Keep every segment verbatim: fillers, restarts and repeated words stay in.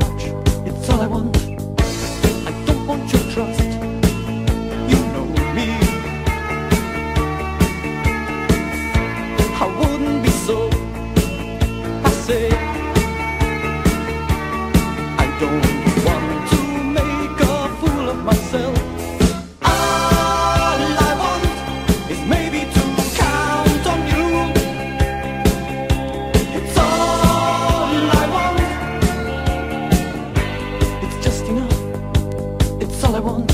much, it's all I want. I don't want your trust, you know me. I wouldn't be so passive. I don't want to make a fool of myself. All I want is maybe to count on you. It's all I want. It's just enough. It's all I want.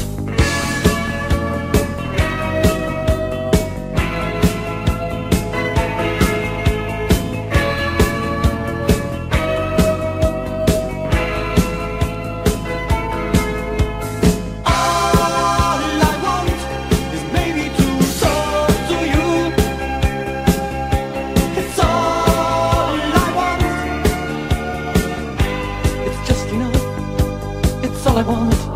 It's all I want.